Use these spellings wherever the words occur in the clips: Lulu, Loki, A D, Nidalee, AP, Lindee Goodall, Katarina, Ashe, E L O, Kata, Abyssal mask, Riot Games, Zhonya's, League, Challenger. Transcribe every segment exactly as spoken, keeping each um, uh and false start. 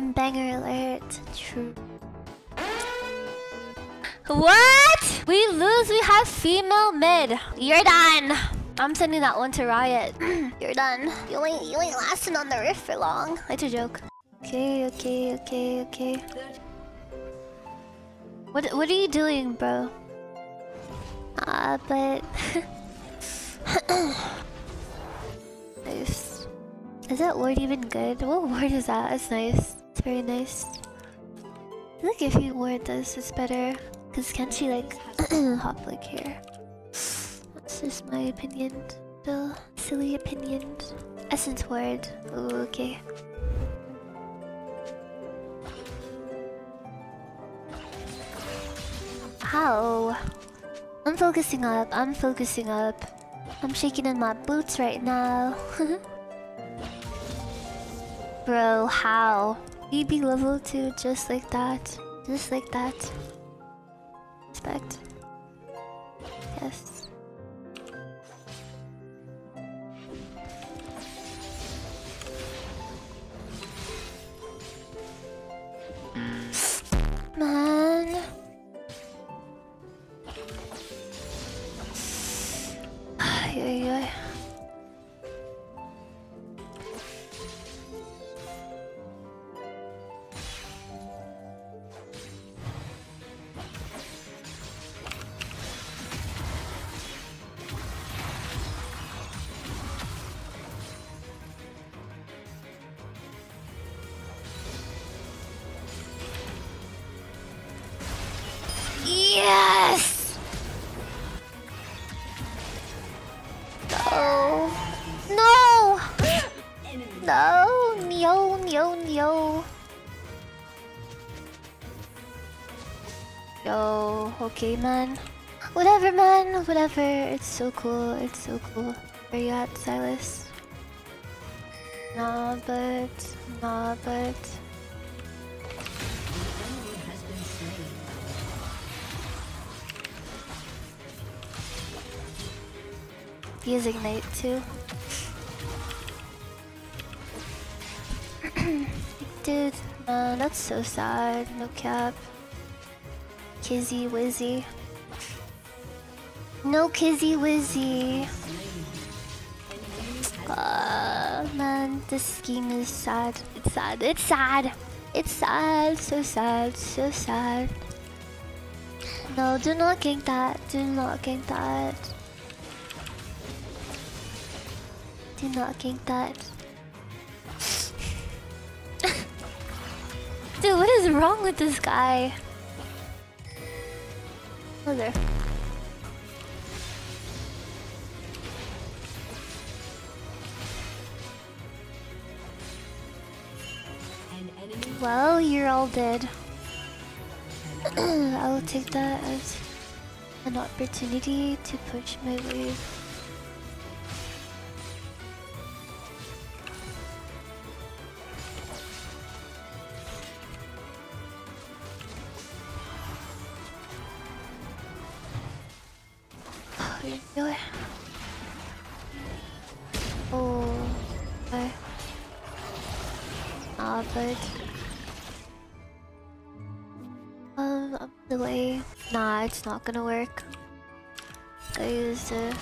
Banger alert. True. What? We lose, we have female mid. You're done. I'm sending that one to Riot. You're done. You ain't, you ain't lasting on the rift for long. It's a joke. Okay, okay, okay, okay. What, what are you doing, bro? Ah, uh, but... Nice. Is that ward even good? What ward is that? It's nice. It's very nice. I think if you ward this, it's better. Cause can't she like hop like here? That's just my opinion. Still silly opinion. Essence ward. Ooh, okay. How? I'm focusing up. I'm focusing up. I'm shaking in my boots right now. Bro, how? You be level two just like that. Just like that. Respect. Yes. Man. Ay, ay, ay. Yes! No! No! No! No! No! No! Yo, okay, man. Whatever, man. Whatever. It's so cool. It's so cool. Where you at, Silas? Nah, but... Nah, but... He is ignite too. Dude, man, that's so sad. No cap. Kizzy Wizzy. No Kizzy Wizzy. Uh, man, this scheme is sad. It's sad. It's sad. It's sad. So sad. So sad. No, do not gank that. Do not gank that. Do not gank that. Dude, what is wrong with this guy? Oh, there. Well, you're all dead. I will take that as an opportunity to push my wave. Oh, okay. Ah, but um, I'm delayed. Nah, it's not gonna work. I use a,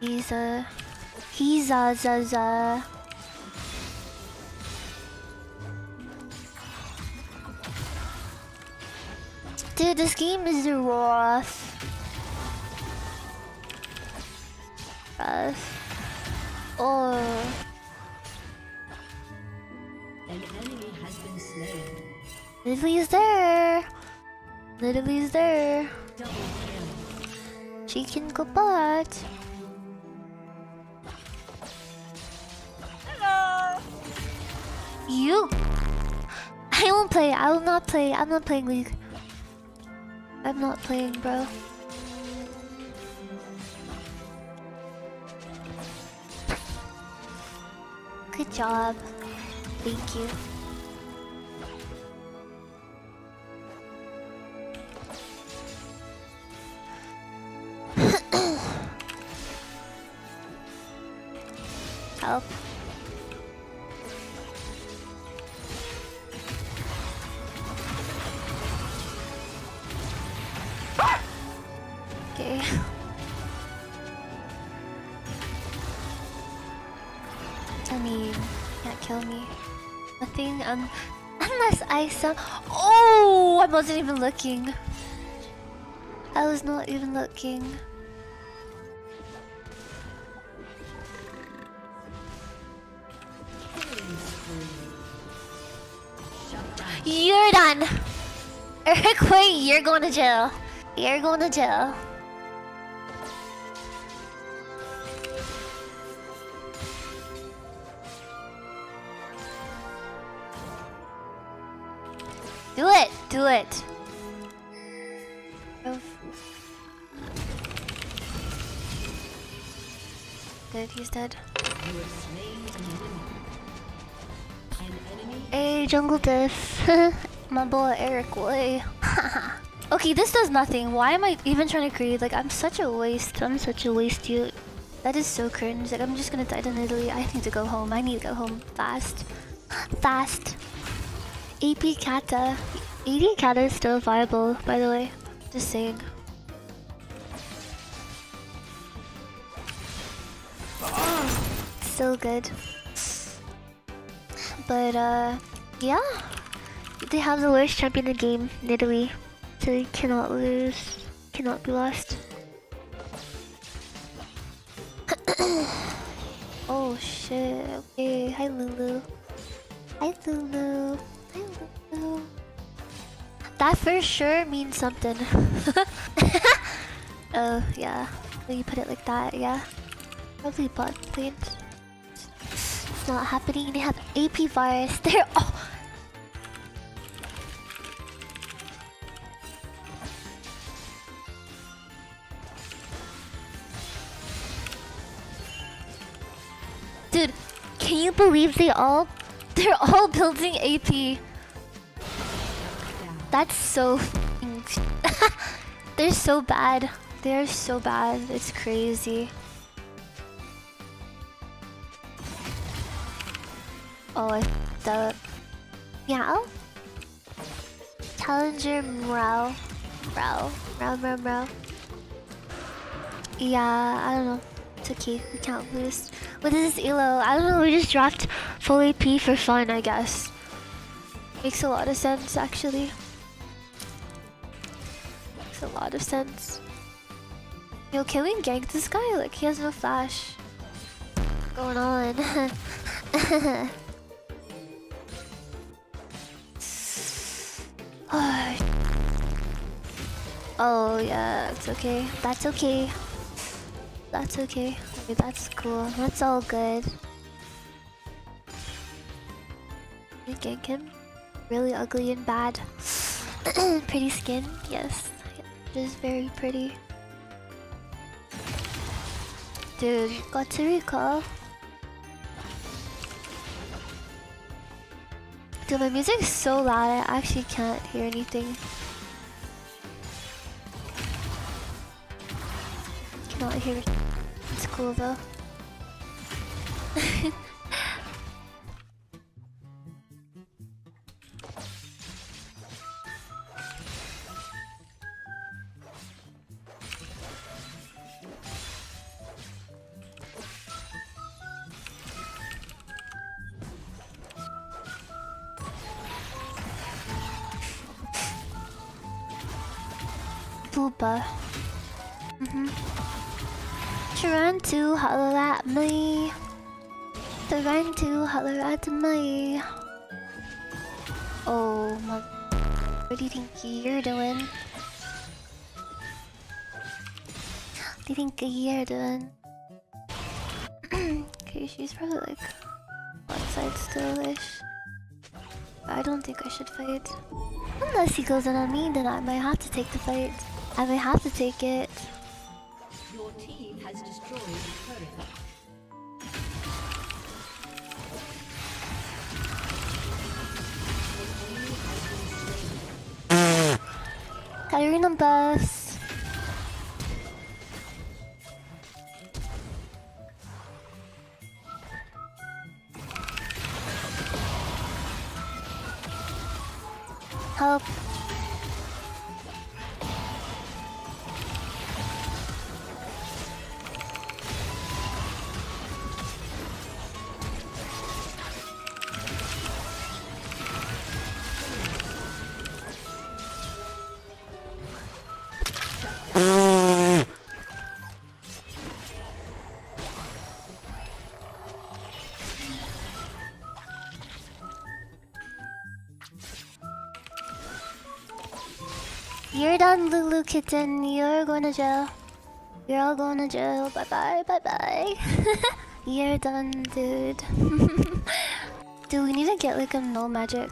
he's a, he's a zaza. Dude, this game is rough. Oh. An enemy has been slain. Nidalee's there. Nidalee's there. She can go bot. Hello. You. I won't play. I will not play. I'm not playing League. I'm not playing, bro. Good job. Thank you. Help. kill me. Nothing, um, unless I sound. Oh, I wasn't even looking. I was not even looking. You're done. Eric, wait, you're going to jail. You're going to jail. Do it, do it. Good, he's dead. Hey, jungle diff. My boy Eric Way. Okay, this does nothing. Why am I even trying to create? Like, I'm such a waste. I'm such a waste, dude. That is so cringe. Like, I'm just gonna die to Nidalee. I need to go home. I need to go home fast. Fast. A P Kata. A D Kata is still viable, by the way. Just saying. Oh, still good. But, uh, yeah. They have the worst champion in the game, Nidalee. So they cannot lose. Cannot be lost. Oh, shit. Okay. Hi, Lulu. Hi, Lulu. Hi, Lulu. That for sure means something. Oh, yeah. When you put it like that, yeah. Probably bot planes. It's not happening. They have A P virus. They're all. Dude, can you believe they all. They're all building A P. That's so they're so bad. They're so bad. It's crazy. Oh, I f***ed up. Meow? Challenger Meow. Meow. Meow, meow, meow. Yeah, I don't know. It's okay. We can't lose. What is this E L O? I don't know. We just dropped full A P for fun, I guess. Makes a lot of sense, actually. Makes a lot of sense. Yo, can we gank this guy? Like, he has no flash. What's going on? Oh, yeah, it's okay. That's okay. That's okay. Okay, that's cool. That's all good. Can we gank him? Really ugly and bad. Pretty skin, yes. Just very pretty. Dude, got to recall. Dude, my music's so loud, I actually can't hear anything. Cannot hear. It's cool though. Poopa. Mm-hmm. Trying to holler at me. Trying to holler at me. Oh my. What do you think you're doing? What do you think you're doing? Okay, she's probably like one side still-ish. I don't think I should fight. Unless he goes in on me, then I might have to take the fight. I may have to take it. Your team has destroyed the turret. Katarina buffs. Help. You're done, Lulu Kitten. You're going to jail. You're all going to jail. Bye-bye, bye-bye. You're done, dude. Dude, we need to get like a null magic.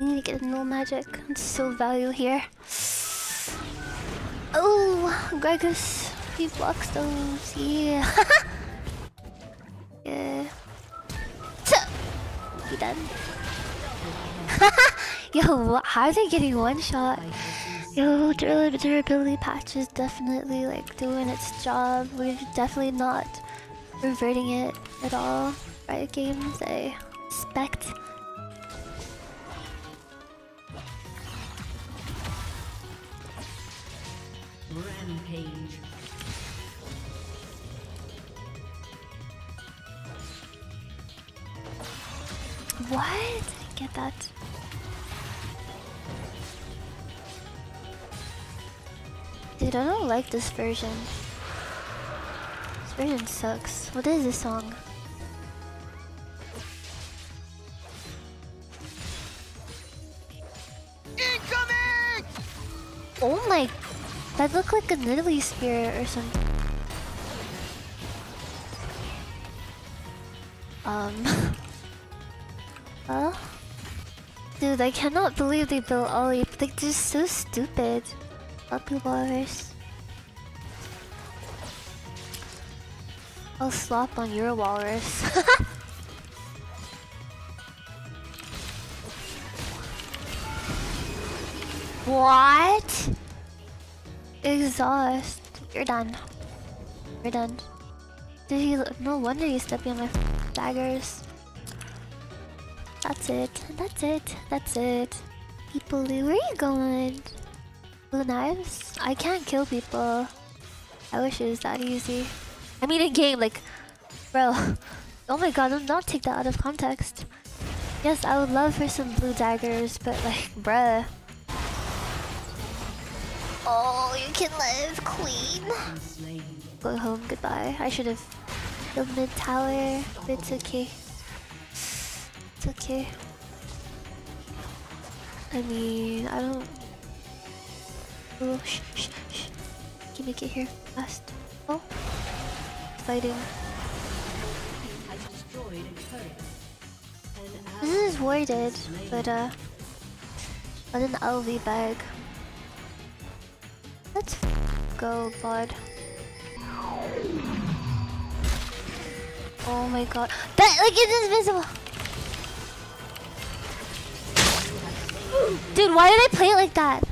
We need to get a null magic. It's so value here. Oh, Gregus. He blocks those. Yeah. Yeah. He done. Yo, how are they getting one shot? Yo, durability patch is definitely like doing its job. We're definitely not reverting it at all. Riot Games, I respect. Rampage. What? I get that. Dude, I don't like this version. This version sucks. What is this song? Incoming! Oh my... That looked like a Nidalee spear or something. Um... Huh? Dude, I cannot believe they built Ollie. Like, they're so stupid. Puppy walrus. I'll slop on your walrus. What? Exhaust. You're done. You're done. Dude, he, no wonder you stepping on my daggers. That's it, that's it, that's it. People, where are you going? Blue knives? I can't kill people. I wish it was that easy. I mean in game, like, bro. Oh my god, do not take that out of context. Yes, I would love for some blue daggers, but like, bruh. Oh, you can live, queen. Go home, goodbye. I should have killed mid-tower, but it's okay. Okay. I mean, I don't. Oh, shh, shh, shh. Can we get here fast? Oh, fighting. I destroyed a turret. This is warded, but uh, on an L V bag. Let's go, bud. Oh my god, that like it's invisible. Dude, why did I play it like that?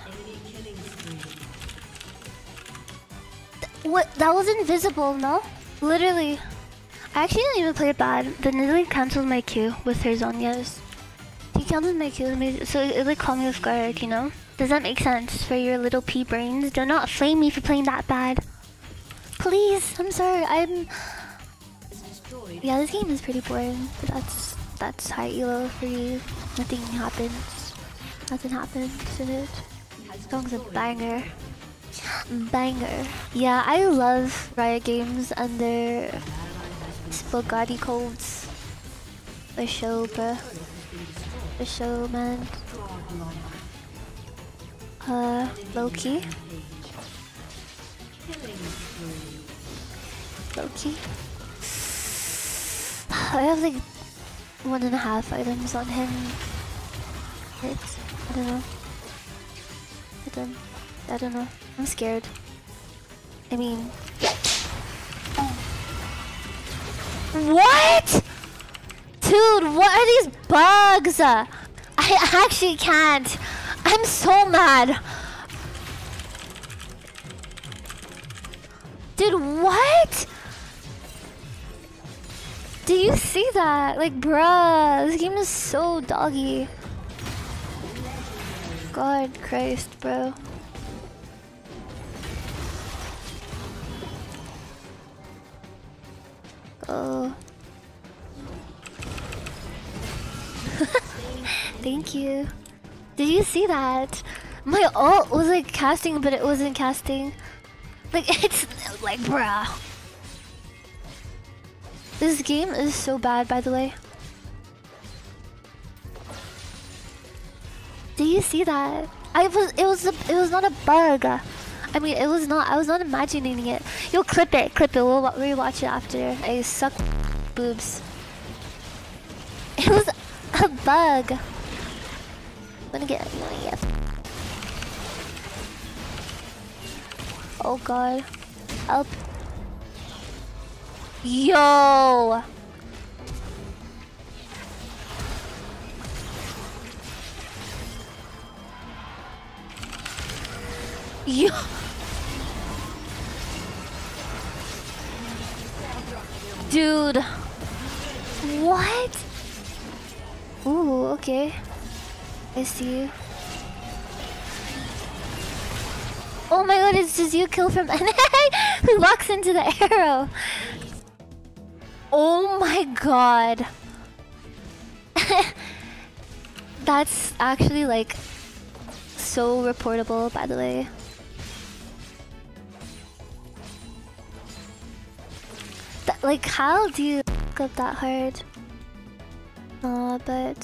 Th what? That was invisible, no? Literally. I actually didn't even play it bad. The Nidalee cancelled my Q with her Zhonya's. She cancelled my Q, so it, it like caught me off guard, you know? Does that make sense for your little pea brains? Do not flame me for playing that bad. Please, I'm sorry, I'm... Yeah, this game is pretty boring. That's, that's high elo for you. Nothing happens. Nothing happens in it. This song's a banger. Banger. Yeah, I love Riot Games and their Spaghetti codes. The show, bruh. The show, man. Uh, Loki. Loki. I have like one and a half items on him. It's I don't know. I don't, I don't know. I'm scared. I mean... Oh. What?! Dude, what are these bugs? I actually can't. I'm so mad. Dude, what?! Do you see that? Like, bruh. This game is so doggy. God Christ, bro. Oh. Thank you. Did you see that? My ult was like casting, but it wasn't casting. Like, it's like, bruh. This game is so bad, by the way. Do you see that? I was it was a, it was not a bug. I mean, it was not. I was not imagining it. Yo, clip it, clip it. We'll rewatch it after. I suck boobs. It was a bug. I'm gonna get annoying. Yes. Oh god. Help. Yo. Yo. Dude. What? Ooh, okay. I see you. Oh my god, it's just you kill from N A who locks into the arrow. Oh my god. That's actually like so reportable, by the way. That, like, how do you fuck up that hard? No, but...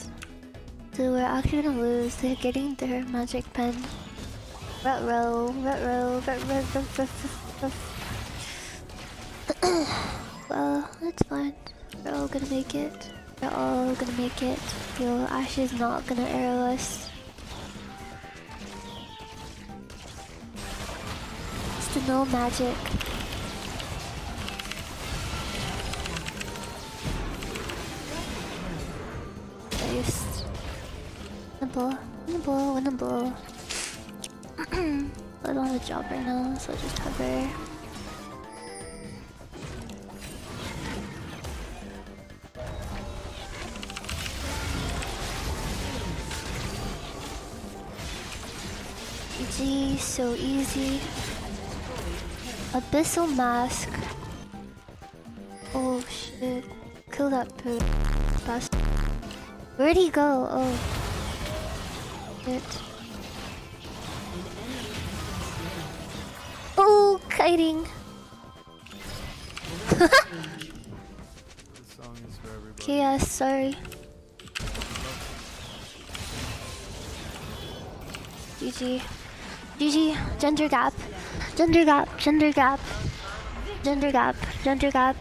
Dude, we're actually gonna lose. They're getting their magic pen. Rut row, rut row, rut row, rut row, rut row. Well, it's fine. We're all gonna make it. We're all gonna make it. Yo, Ashe is not gonna arrow us. It's the no magic. Nice. Winnable, winnable, winnable. I don't have a job right now, so I just hover. G G, so easy. Abyssal mask. Oh shit. Kill that poo. Where'd he go? Oh. Shit. Oh, kiting. Okay, yeah, sorry. G G. G G. Gender gap. Gender gap. Gender gap. Gender gap. Gender gap.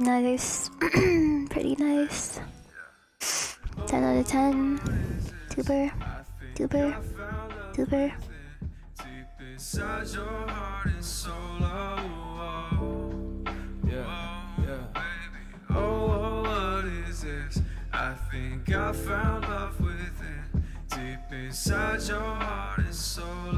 Nice. Pretty nice. ten out of ten. Tuber. Tuber. Tuber. Inside your heart and soul, oh, oh, yeah, yeah. Oh, what is this? I think I found love within. Deep inside your heart and soul.